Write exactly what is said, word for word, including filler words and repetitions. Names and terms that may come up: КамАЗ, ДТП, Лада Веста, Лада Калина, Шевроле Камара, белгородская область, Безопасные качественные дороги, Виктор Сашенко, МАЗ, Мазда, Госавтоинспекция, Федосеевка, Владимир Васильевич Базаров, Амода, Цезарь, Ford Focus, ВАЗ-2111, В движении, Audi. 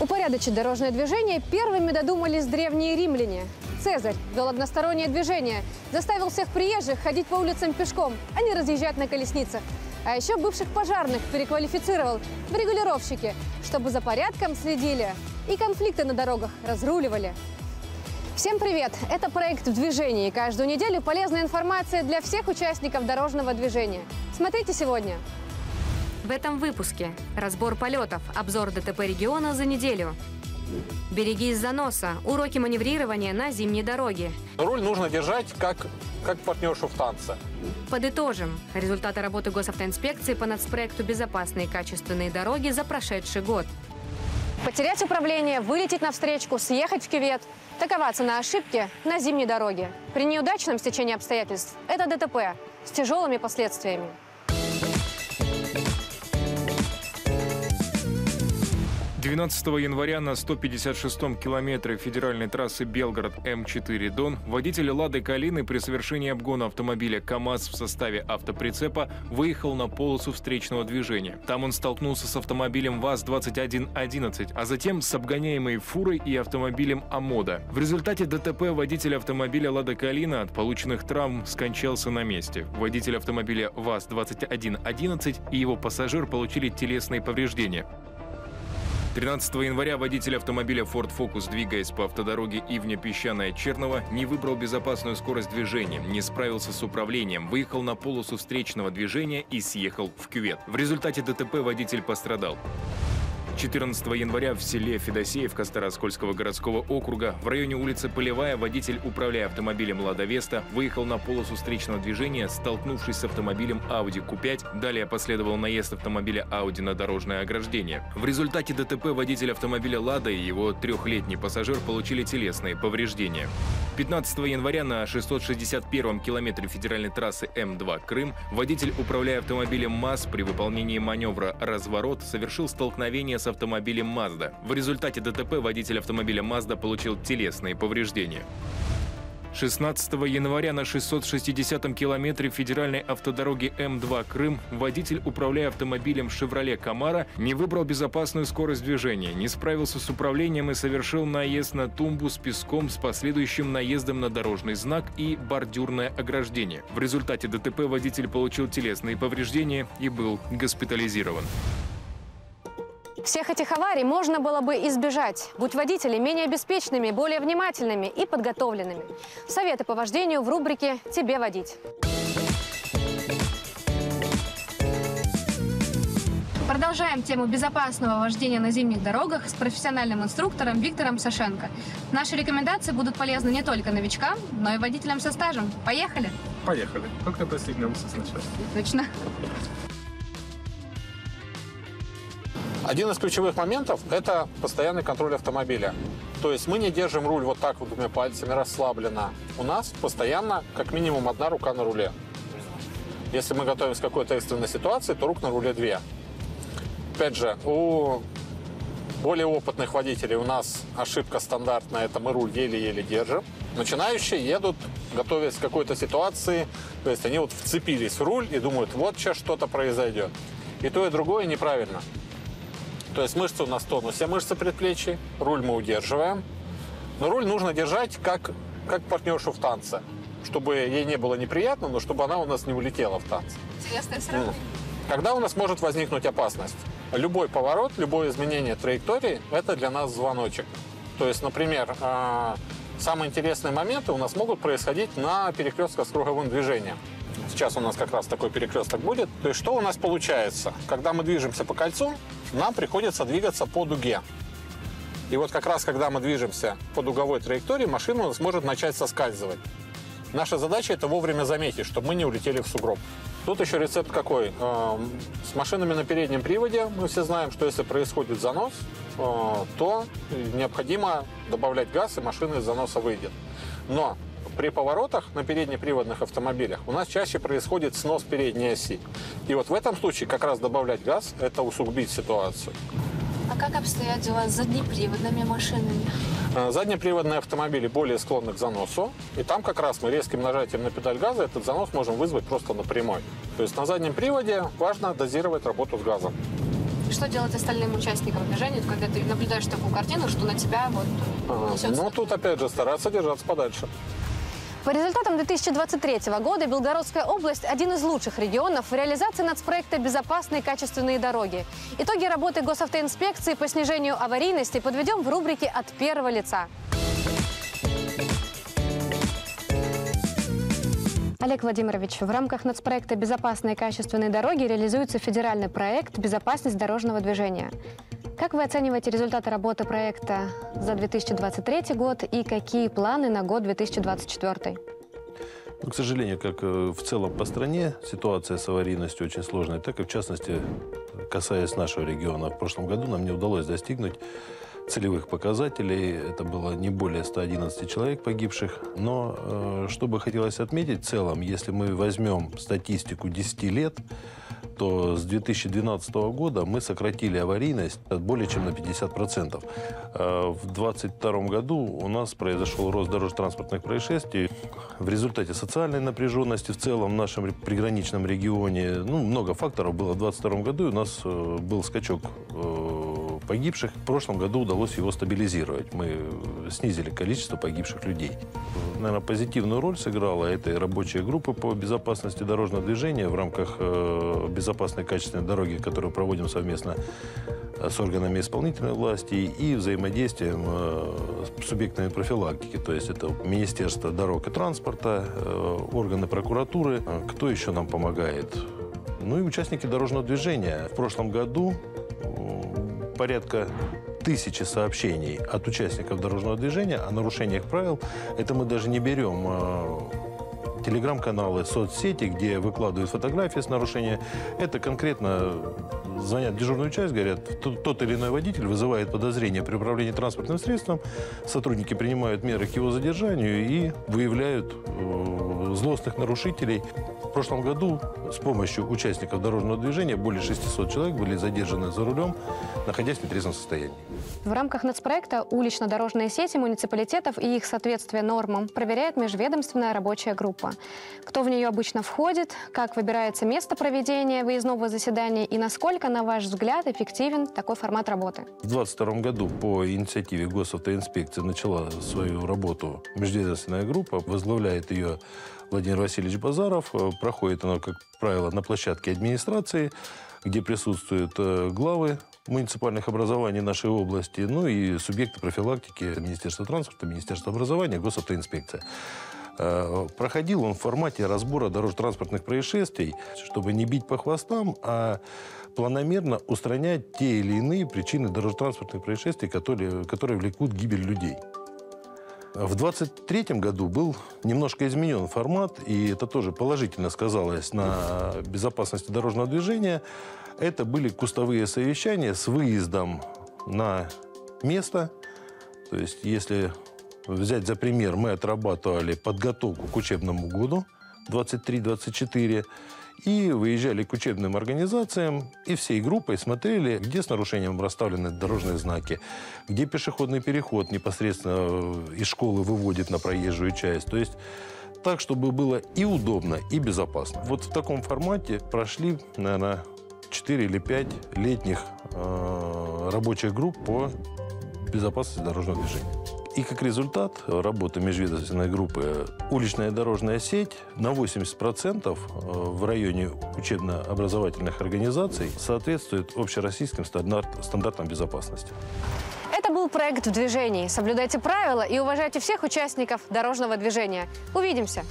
Упорядочить дорожное движение первыми додумались древние римляне. Цезарь ввел одностороннее движение, заставил всех приезжих ходить по улицам пешком, а не разъезжать на колесницах. А еще бывших пожарных переквалифицировал в регулировщики, чтобы за порядком следили и конфликты на дорогах разруливали. Всем привет! Это проект «В движении». Каждую неделю полезная информация для всех участников дорожного движения. Смотрите сегодня. В этом выпуске разбор полетов, обзор ДТП региона за неделю. Береги из-за носа, уроки маневрирования на зимней дороге. Руль нужно держать как, как партнершу в танце. Подытожим результаты работы Госавтоинспекции по нацпроекту «Безопасные качественные дороги» за прошедший год. Потерять управление, вылететь навстречку, съехать в кювет. Такова цена ошибки на зимней дороге. При неудачном стечении обстоятельств это ДТП с тяжелыми последствиями. двенадцатого января на сто пятьдесят шестом километре федеральной трассы Белгород-М четыре Дон водитель «Лады Калины» при совершении обгона автомобиля «КамАЗ» в составе автоприцепа выехал на полосу встречного движения. Там он столкнулся с автомобилем ВАЗ двадцать один одиннадцать, а затем с обгоняемой фурой и автомобилем «Амода». В результате ДТП водитель автомобиля «Лада Калина» от полученных травм скончался на месте. Водитель автомобиля ВАЗ двадцать один одиннадцать и его пассажир получили телесные повреждения. тринадцатого января водитель автомобиля Ford Focus, двигаясь по автодороге Ивня-Песчаная-Чернова, не выбрал безопасную скорость движения, не справился с управлением, выехал на полосу встречного движения и съехал в кювет. В результате ДТП водитель пострадал. четырнадцатого января в селе Федосеевка Староскольского городского округа в районе улицы Полевая водитель, управляя автомобилем «Лада Веста», выехал на полосу встречного движения, столкнувшись с автомобилем Audi Q пять. Далее последовал наезд автомобиля Audi на дорожное ограждение. В результате ДТП водитель автомобиля «Лада» и его трехлетний пассажир получили телесные повреждения. пятнадцатого января на шестьсот шестьдесят первом километре федеральной трассы М два Крым водитель, управляя автомобилем МАЗ, при выполнении маневра «Разворот» совершил столкновение с автомобилем «Мазда». В результате ДТП водитель автомобиля «Мазда» получил телесные повреждения. шестнадцатого января на шестьсот шестидесятом километре федеральной автодороги М два Крым водитель, управляя автомобилем «Шевроле Камара», не выбрал безопасную скорость движения, не справился с управлением и совершил наезд на тумбу с песком с последующим наездом на дорожный знак и бордюрное ограждение. В результате ДТП водитель получил телесные повреждения и был госпитализирован. Всех этих аварий можно было бы избежать, будь водители менее беспечными, более внимательными и подготовленными. Советы по вождению в рубрике «Тебе водить». Продолжаем тему безопасного вождения на зимних дорогах с профессиональным инструктором Виктором Сашенко. Наши рекомендации будут полезны не только новичкам, но и водителям со стажем. Поехали! Поехали. Только пристегнемся сначала. Точно. Один из ключевых моментов – это постоянный контроль автомобиля. То есть мы не держим руль вот так вот двумя пальцами расслабленно. У нас постоянно как минимум одна рука на руле. Если мы готовимся к какой-то экстренной ситуации, то рук на руле две. Опять же, у более опытных водителей у нас ошибка стандартная – это мы руль еле-еле держим. Начинающие едут, готовясь к какой-то ситуации, то есть они вот вцепились в руль и думают, вот сейчас что-то произойдет. И то, и другое неправильно. То есть мышцы у нас в тонусе, мышцы предплечий, руль мы удерживаем. Но руль нужно держать как, как партнершу в танце, чтобы ей не было неприятно, но чтобы она у нас не улетела в танце. Интересное сравнение. Когда у нас может возникнуть опасность? Любой поворот, любое изменение траектории – это для нас звоночек. То есть, например, самые интересные моменты у нас могут происходить на перекрестках с круговым движением. Сейчас у нас как раз такой перекресток будет. То есть что у нас получается? Когда мы движемся по кольцу, нам приходится двигаться по дуге. И вот как раз когда мы движемся по дуговой траектории, машина у нас может начать соскальзывать. Наша задача – это вовремя заметить, чтобы мы не улетели в сугроб. Тут еще рецепт какой? С машинами на переднем приводе мы все знаем, что если происходит занос, то необходимо добавлять газ, и машина из заноса выйдет. Но при поворотах на переднеприводных автомобилях у нас чаще происходит снос передней оси. И вот в этом случае как раз добавлять газ – это усугубить ситуацию. А как обстоят дела с заднеприводными машинами? Заднеприводные автомобили более склонны к заносу. И там как раз мы резким нажатием на педаль газа этот занос можем вызвать просто напрямую. То есть на заднем приводе важно дозировать работу с газом. И что делать остальным участникам движения, когда ты наблюдаешь такую картину, что на тебя вот несется? Ну, тут опять же стараться держаться подальше. По результатам две тысячи двадцать третьего года Белгородская область – один из лучших регионов в реализации нацпроекта «Безопасные качественные дороги». Итоги работы Госавтоинспекции по снижению аварийности подведем в рубрике «От первого лица». Олег Владимирович, в рамках нацпроекта «Безопасные качественные дороги» реализуется федеральный проект «Безопасность дорожного движения». Как вы оцениваете результаты работы проекта за две тысячи двадцать третий год и какие планы на год две тысячи двадцать четвёртый? К сожалению, как в целом по стране, ситуация с аварийностью очень сложная, так и в частности, касаясь нашего региона. В прошлом году нам не удалось достигнуть целевых показателей. Это было не более ста одиннадцати человек погибших. Но что бы хотелось отметить в целом, если мы возьмем статистику десяти лет, то с две тысячи двенадцатого года мы сократили аварийность более чем на пятьдесят процентов. В две тысячи двадцать втором году у нас произошел рост дорожно-транспортных происшествий. В результате социальной напряженности в целом в нашем приграничном регионе, ну, много факторов было. В две тысячи двадцать втором году у нас был скачок погибших. В прошлом году удалось его стабилизировать. Мы снизили количество погибших людей. Наверное, позитивную роль сыграла эта рабочая группа по безопасности дорожного движения в рамках безопасной качественной дороги, которую проводим совместно с органами исполнительной власти и взаимодействием с субъектами профилактики. То есть это Министерство дорог и транспорта, органы прокуратуры. Кто еще нам помогает? Ну и участники дорожного движения. В прошлом году порядка тысячи сообщений от участников дорожного движения о нарушениях правил. Это мы даже не берем э, телеграм-каналы, соцсети, где выкладывают фотографии с нарушения. Это конкретно звонят в дежурную часть, говорят, тот, тот или иной водитель вызывает подозрение при управлении транспортным средством. Сотрудники принимают меры к его задержанию и выявляют э, злостных нарушителей. В прошлом году с помощью участников дорожного движения более шестисот человек были задержаны за рулем, находясь в нетрезвом состоянии. В рамках нацпроекта улично-дорожные сети муниципалитетов и их соответствие нормам проверяет межведомственная рабочая группа. Кто в нее обычно входит, как выбирается место проведения выездного заседания и насколько, на ваш взгляд, эффективен такой формат работы? В две тысячи двадцать втором году по инициативе Госавтоинспекции начала свою работу межведомственная группа, возглавляет ее Владимир Васильевич Базаров. Проходит оно, как правило, на площадке администрации, где присутствуют главы муниципальных образований нашей области, ну и субъекты профилактики Министерства транспорта, Министерства образования, Госавтоинспекция. Проходил он в формате разбора дорожно-транспортных происшествий, чтобы не бить по хвостам, а планомерно устранять те или иные причины дорожно-транспортных происшествий, которые, которые влекут гибель людей. В две тысячи двадцать третьем году был немножко изменен формат, и это тоже положительно сказалось на безопасности дорожного движения. Это были кустовые совещания с выездом на место. То есть, если взять за пример, мы отрабатывали подготовку к учебному году двадцать три — двадцать четыре, и выезжали к учебным организациям, и всей группой смотрели, где с нарушением расставлены дорожные знаки, где пешеходный переход непосредственно из школы выводит на проезжую часть. То есть так, чтобы было и удобно, и безопасно. Вот в таком формате прошли, наверное, четыре или пять летних э, рабочих групп по безопасности дорожного движения. И как результат работы межведомственной группы уличная дорожная сеть на восемьдесят процентов в районе учебно-образовательных организаций соответствует общероссийским стандартам безопасности. Это был проект «В движении». Соблюдайте правила и уважайте всех участников дорожного движения. Увидимся!